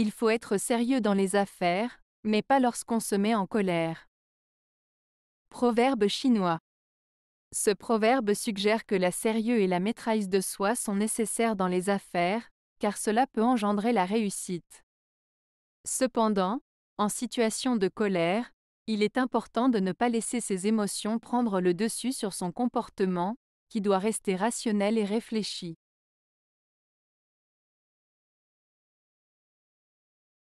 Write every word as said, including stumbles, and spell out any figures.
Il faut être sérieux dans les affaires, mais pas lorsqu'on se met en colère. Proverbe chinois. Ce proverbe suggère que la sérieux et la maîtrise de soi sont nécessaires dans les affaires, car cela peut engendrer la réussite. Cependant, en situation de colère, il est important de ne pas laisser ses émotions prendre le dessus sur son comportement, qui doit rester rationnel et réfléchi.